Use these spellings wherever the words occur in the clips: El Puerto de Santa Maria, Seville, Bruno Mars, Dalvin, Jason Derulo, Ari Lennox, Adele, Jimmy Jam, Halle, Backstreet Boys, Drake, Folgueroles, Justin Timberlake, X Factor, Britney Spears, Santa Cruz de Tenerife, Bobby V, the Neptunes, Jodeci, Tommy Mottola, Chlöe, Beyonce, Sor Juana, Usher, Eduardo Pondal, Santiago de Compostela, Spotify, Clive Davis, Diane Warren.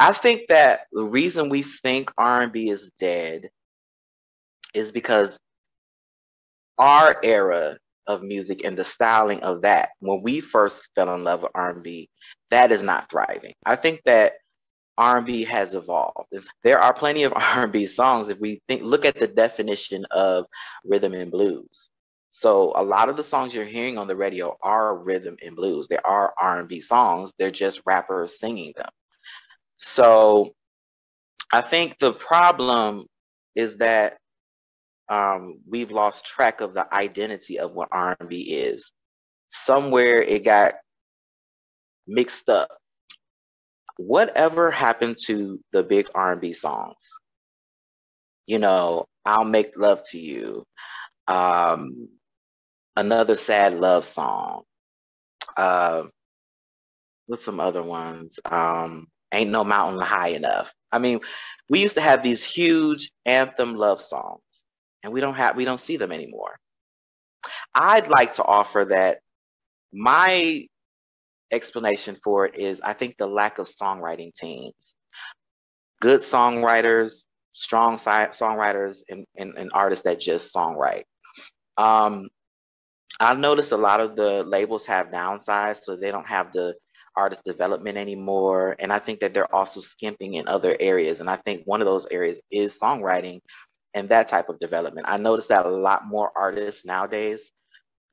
I think that the reason we think R&B is dead is because our era of music and the styling of that, when we first fell in love with R&B, that is not thriving. I think that R&B has evolved. There are plenty of R&B songs. If we think, look at the definition of rhythm and blues. So a lot of the songs you're hearing on the radio are rhythm and blues. They are R&B songs. They're just rappers singing them. So I think the problem is that we've lost track of the identity of what R&B is. Somewhere it got mixed up. Whatever happened to the big R&B songs? You know, I'll Make Love to You, Another Sad Love Song. What's some other ones? Ain't No Mountain High Enough. I mean, we used to have these huge anthem love songs, and we don't see them anymore. I'd like to offer that my explanation for it is I think the lack of songwriting teams. Good songwriters, strong songwriters, and artists that just songwrite. I've noticed a lot of the labels have downsized, so they don't have the artist development anymore. And I think that they're also skimping in other areas. And I think one of those areas is songwriting and that type of development. I noticed that a lot more artists nowadays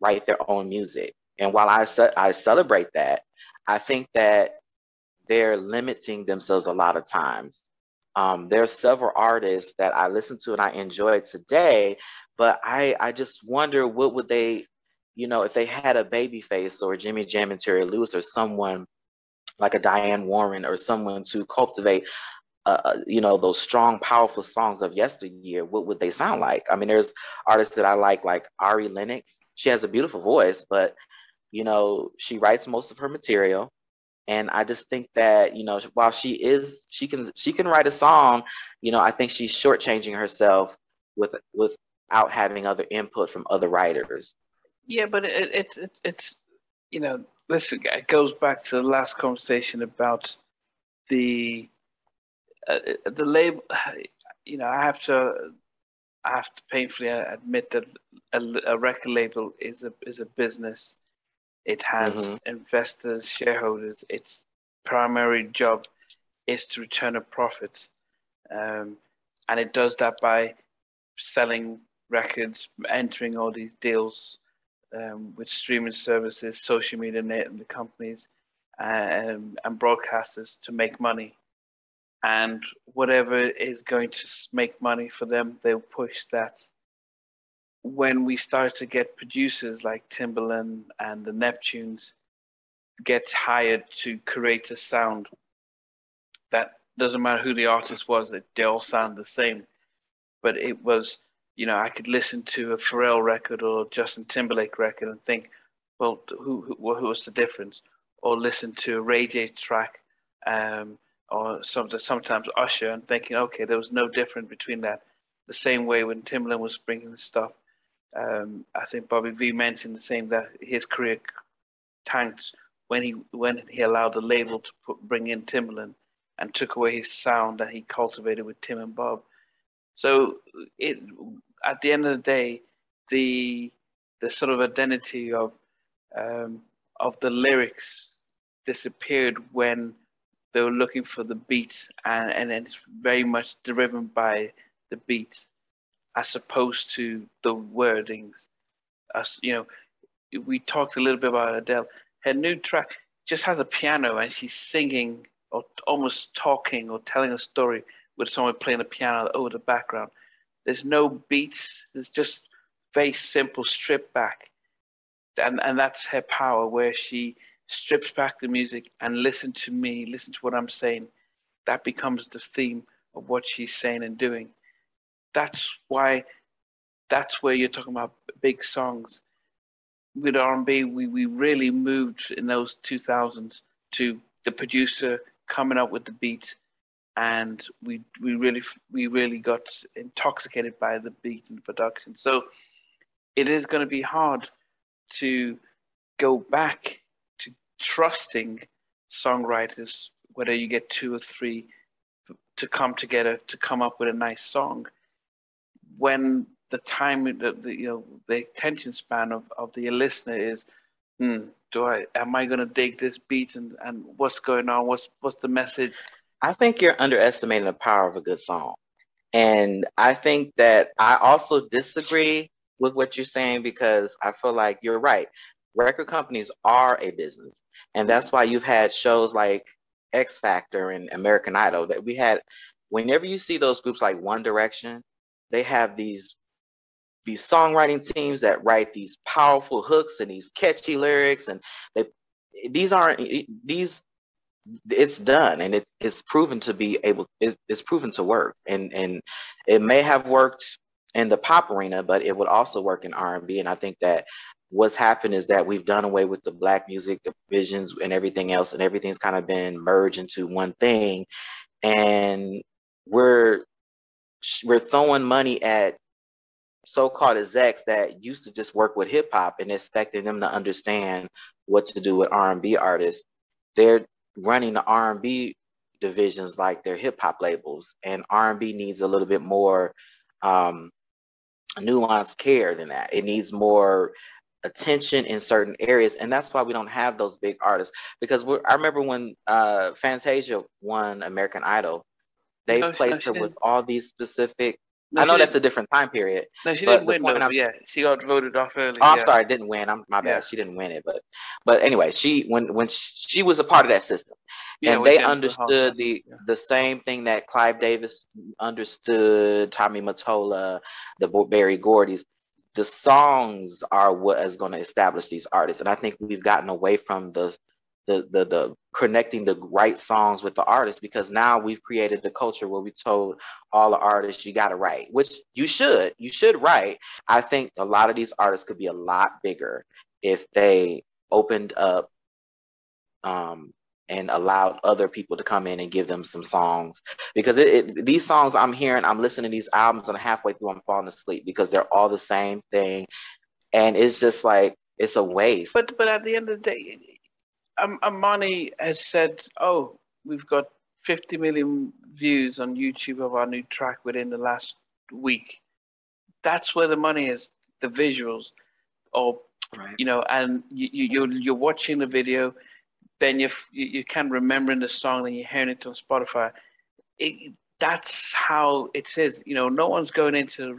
write their own music. And while I celebrate that, I think that they're limiting themselves a lot of times. There are several artists that I listen to and I enjoy today, but I just wonder what would they, you know, if they had a Babyface or Jimmy Jam and Terry Lewis or someone like a Diane Warren or someone to cultivate, you know, those strong, powerful songs of yesteryear, what would they sound like? I mean, there's artists that I like Ari Lennox. She has a beautiful voice, but you know, she writes most of her material. And I just think that, you know, while she can write a song, you know, I think she's shortchanging herself without having other input from other writers. Yeah, but it's you know, listen, it goes back to the last conversation about the label. You know, I have to painfully admit that a record label is a business. It has investors, shareholders. Its primary job is to return a profit. And it does that by selling records, entering all these deals with streaming services, social media and the companies and broadcasters to make money. And whatever is going to make money for them, they'll push that. When we start to get producers like Timbaland and the Neptunes get hired to create a sound that doesn't matter who the artist was, they all sound the same. But it was, you know, I could listen to a Pharrell record or a Justin Timberlake record and think, well, who was the difference? Or listen to a Ray J track or sometimes Usher and thinking, okay, there was no difference between that. The same way when Timbaland was bringing the stuff. I think Bobby V mentioned the same, that his career tanked when he allowed the label to bring in Timbaland and took away his sound that he cultivated with Tim and Bob. So at the end of the day, the sort of identity of the lyrics disappeared when they were looking for the beat, and it's very much driven by the beats as opposed to the wordings. As you know, we talked a little bit about Adele. Her new track just has a piano and she's singing or almost talking or telling a story with someone playing the piano over the background. There's no beats. There's just very simple strip back, and that's her power, where she strips back the music and listen to me, listen to what I'm saying. That becomes the theme of what she's saying and doing. That's where you're talking about big songs. With R&B, we really moved in those 2000s to the producer coming up with the beat, and we really got intoxicated by the beat and the production. So it is going to be hard to go back to trusting songwriters whether you get two or three to come together to come up with a nice song, when the time, the attention span of the listener is, am I going to dig this beat and what's going on? What's the message? I think you're underestimating the power of a good song. And I think that I also disagree with what you're saying, because I feel like you're right. Record companies are a business. And that's why you've had shows like X Factor and American Idol that we had. Whenever you see those groups like One Direction, they have these songwriting teams that write these powerful hooks and these catchy lyrics, and it's done, and it's proven to be able, it's proven to work, and it may have worked in the pop arena, but it would also work in R&B. And I think that what's happened is that we've done away with the Black music divisions and everything else, and everything's kind of been merged into one thing, and we're throwing money at so-called execs that used to just work with hip-hop and expecting them to understand what to do with R&B artists. They're running the R&B divisions like they're hip-hop labels, and R&B needs a little bit more nuanced care than that. It needs more attention in certain areas, and that's why we don't have those big artists, because I remember when Fantasia won American Idol, they placed her with all these specific... No, I know that's a different time period. No, she didn't win. Yeah, she got voted off early. Oh, I'm sorry, didn't win. My bad. Yeah. She didn't win it, but anyway, when she was a part of that system, and they understood the same thing that Clive Davis understood, Tommy Mottola, the Barry Gordy's. The songs are what is going to establish these artists, and I think we've gotten away from the connecting the right songs with the artists, because now we've created the culture where we told all the artists, you got to write, which you should write. I think a lot of these artists could be a lot bigger if they opened up and allowed other people to come in and give them some songs, because these songs I'm listening to these albums, and halfway through I'm falling asleep because they're all the same thing, and it's just like, it's a waste. But at the end of the day, Amani has said, oh, we've got 50 million views on YouTube of our new track within the last week. That's where the money is, the visuals. Or, right. And you're watching the video, then you can remember the song, and you're hearing it on Spotify. That's how it is. No one's going into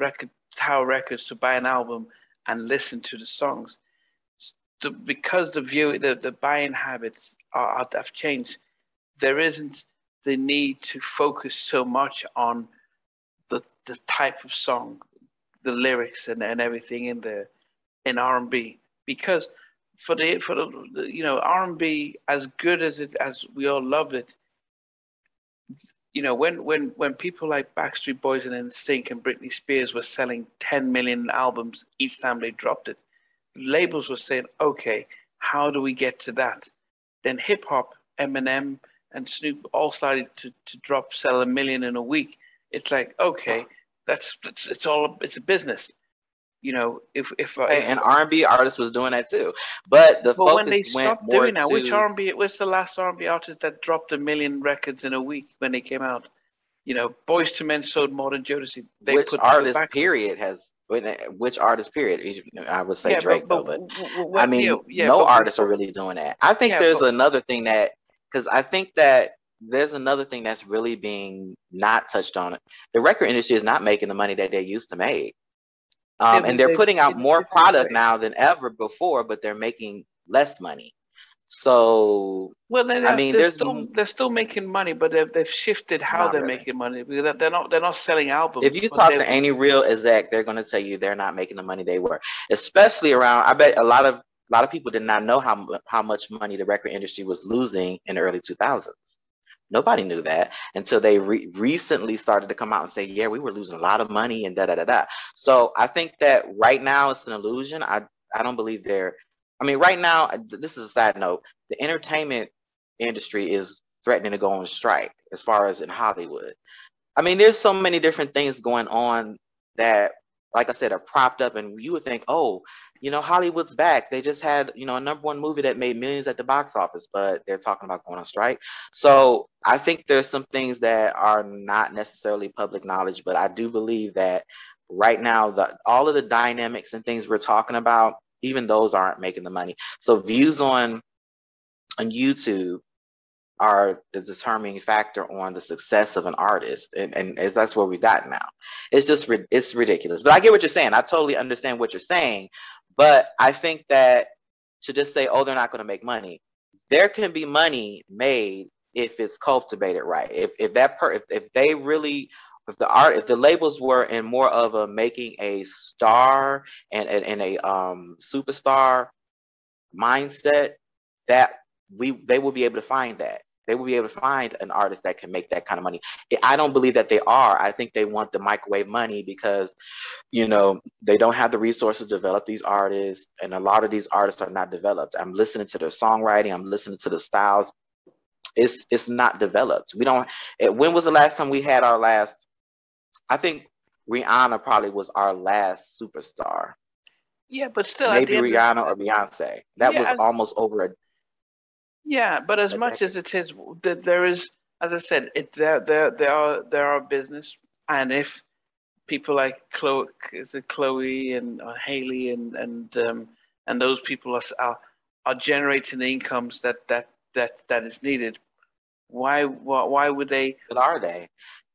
Tower Records to buy an album and listen to the songs. So because the buying habits have changed, there isn't the need to focus so much on the type of song, the lyrics, and everything in R&B, because for the R&B, as good as we all love it, when people like Backstreet Boys and NSYNC and Britney Spears were selling 10 million albums each time they dropped it, labels were saying, okay, how do we get to that? Then hip hop, Eminem and Snoop all started to sell 1 million in a week. It's like, okay, it's a business. If R&B artist was doing that too. But when they stopped doing that, what's the last R&B artist that dropped 1 million records in a week when they came out? Boyz II Men sold more than Jodeci. Which artist, period? I would say Drake, but I mean, no artists are really doing that. I think there's another thing that's really being not touched on. The record industry is not making the money that they used to make. And they're putting out more product now than ever before, but they're making less money. So, they're still making money, but they've shifted how they're making money, because they're not selling albums. If you talk to any real exec, they're going to tell you they're not making the money they were, especially around. I bet a lot of people did not know how much money the record industry was losing in the early 2000s. Nobody knew that until they recently started to come out and say, yeah, we were losing a lot of money and da da da da. So I think that right now it's an illusion. I don't believe right now, this is a side note, the entertainment industry is threatening to go on strike as far as in Hollywood. There's so many different things going on that, like I said, are propped up, and you would think, oh, you know, Hollywood's back. They just had, you know, a #1 movie that made millions at the box office, but they're talking about going on strike. So I think there's some things that are not necessarily public knowledge, but I do believe that right now, all of the dynamics and things we're talking about, even those aren't making the money. So views on YouTube are the determining factor on the success of an artist, and that's where we got now. It's just it's ridiculous. But I get what you're saying. I totally understand what you're saying. But I think that to just say, oh, they're not going to make money, there can be money made if it's cultivated right. If the labels were in more of a making a star and a superstar mindset, they will be able to find that. They will be able to find an artist that can make that kind of money. I don't believe that they are. I think they want the microwave money because, you know, they don't have the resources to develop these artists, and a lot of these artists are not developed. I'm listening to their songwriting. I'm listening to the styles. It's not developed. When was the last time we had our last? I think Rihanna probably was our last superstar. Yeah, but still, maybe Rihanna or Beyonce. That was almost over a. Yeah, but as much as it is, there is, as I said, there are business, and if people like Chlöe and Halle and those people are generating the incomes that is needed, why would they? But are they?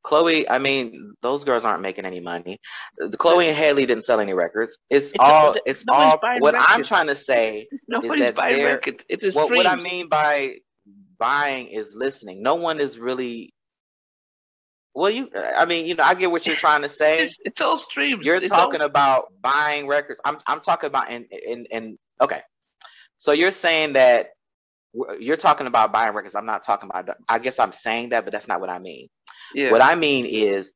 Chlöe, I mean, those girls aren't making any money. Chlöe and Halle didn't sell any records. I'm trying to say nobody's is that buying records. It's a stream. What I mean by buying is listening. No one is really. Well, I get what you're trying to say. It's all streams. You're talking about buying records. I'm talking about and okay. So you're saying that you're talking about buying records. I'm not talking about. I guess I'm saying that, but that's not what I mean. Yeah. What I mean is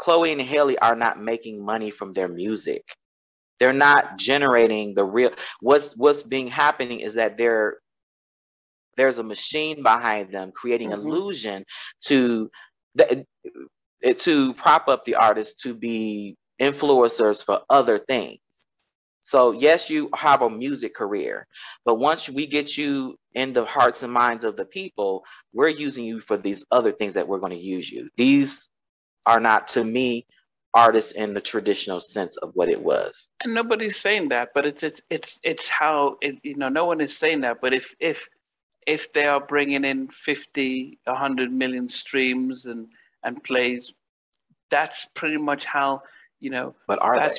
Chlöe and Halle are not making money from their music. They're not generating the real. What's being happening is that there's a machine behind them creating illusion to prop up the artists to be influencers for other things. So yes, you have a music career, but once we get you in the hearts and minds of the people, we're using you for these other things that we're going to use you. These are not, to me, artists in the traditional sense of what it was. And nobody's saying that, but it's how it, you know. No one is saying that, but if they are bringing in 50, 100 million streams and plays, that's pretty much how, you know. But are they?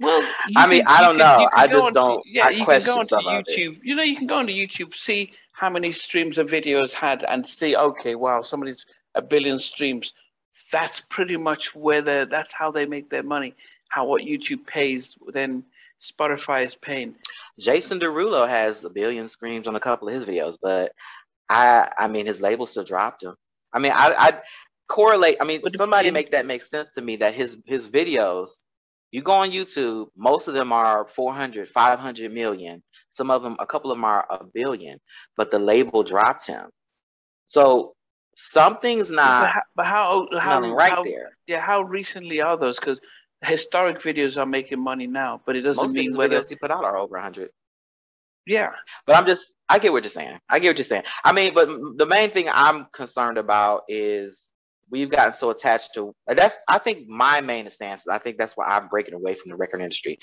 Well, I don't know. I just don't. Yeah, you can go onto YouTube. You know, you can go onto YouTube, see how many streams a video's had, and see, okay, wow, somebody's 1 billion streams. That's pretty much where that's how they make their money. What YouTube pays, then Spotify is paying. Jason Derulo has 1 billion streams on a couple of his videos, but I mean, his label still dropped him. I mean, somebody make that make sense to me that his videos. You go on YouTube, most of them are 400, 500 million. Some of them, a couple of them are 1 billion, but the label dropped him. So something's not there. Yeah, how recently are those? Because historic videos are making money now, but it doesn't most mean of these whether... videos he put out are over 100. Yeah. But I get what you're saying. I get what you're saying. I mean, but the main thing I'm concerned about is we've gotten so attached to that's. I think my main stance is I think that's why I'm breaking away from the record industry.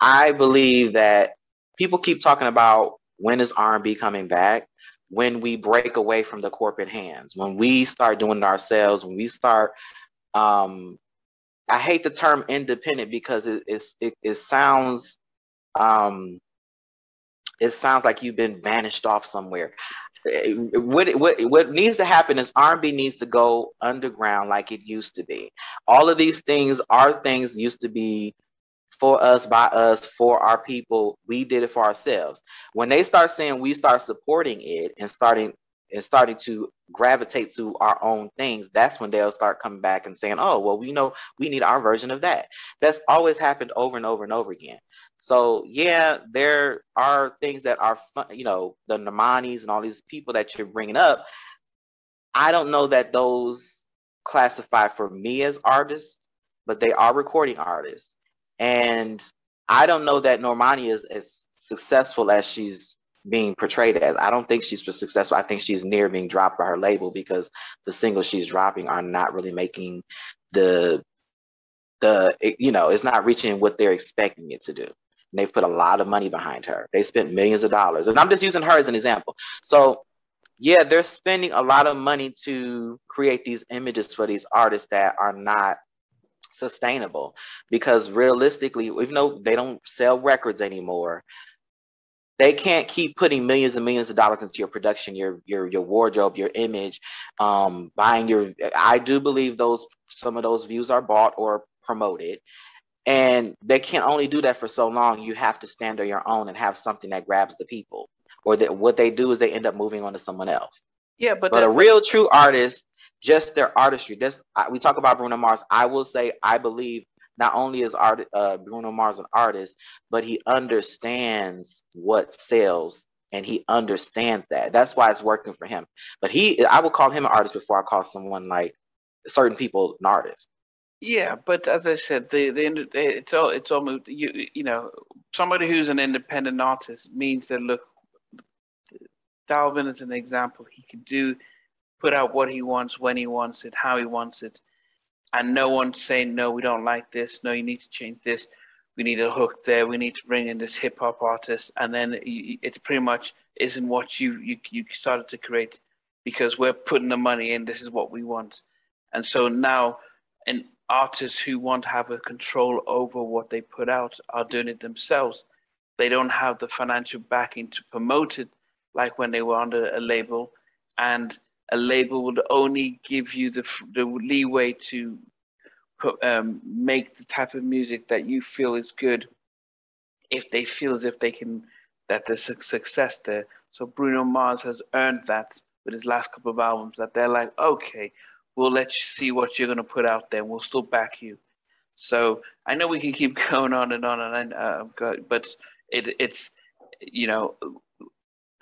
I believe that people keep talking about when is R&B coming back, when we break away from the corporate hands, when we start doing it ourselves, when we start. I hate the term independent because it sounds like you've been banished off somewhere. What needs to happen is R&B needs to go underground like it used to be. All of these things are things used to be for us, by us, for our people. We did it for ourselves. When they start saying we start supporting it and starting to gravitate to our own things, that's when they'll start coming back and saying, oh, well, we know we need our version of that. That's always happened over and over and over again. So yeah, there are things that are fun, you know, the Normanis and all these people that you're bringing up. I don't know that those classify for me as artists, but they are recording artists, and I don't know that Normani is as successful as she's being portrayed as. I don't think she's successful. I think she's near being dropped by her label, because the singles she's dropping are not really making it's not reaching what they're expecting it to do. And they've put a lot of money behind her. They spent millions of dollars. And I'm just using her as an example. So yeah, they're spending a lot of money to create these images for these artists that are not sustainable, because realistically, even though they don't sell records anymore, they can't keep putting millions and millions of dollars into your production, your wardrobe, your image, buying your. I do believe some of those views are bought or promoted, and they can only do that for so long. You have to stand on your own and have something that grabs the people, or that what they do is they end up moving on to someone else. Yeah, but a real true artist, just their artistry. We talk about Bruno Mars. I will say I believe. Not only is Bruno Mars an artist, but he understands what sells, and he understands that. That's why it's working for him. But I would call him an artist before I call someone like certain people an artist. Yeah, but as I said, it's almost somebody who's an independent artist means that look, Dalvin is an example. He could put out what he wants, when he wants it, how he wants it. And no one's saying, no, we don't like this. No, you need to change this. We need a hook there. We need to bring in this hip hop artist. And then it pretty much isn't what you started to create, because we're putting the money in. This is what we want. And so now an artists who want to have a control over what they put out are doing it themselves. They don't have the financial backing to promote it like when they were under a label. And a label would only give you the leeway to make the type of music that you feel is good if they feel as if they can, that there's a success there. So Bruno Mars has earned that with his last couple of albums, that they're like, okay, we'll let you see what you're going to put out there. We'll still back you. So I know we can keep going on and on, but it's.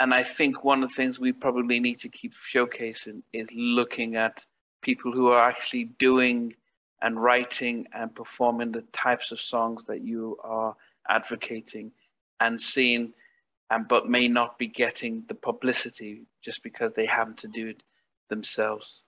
And I think one of the things we probably need to keep showcasing is looking at people who are actually doing and writing and performing the types of songs that you are advocating and seeing, but may not be getting the publicity just because they happen to do it themselves.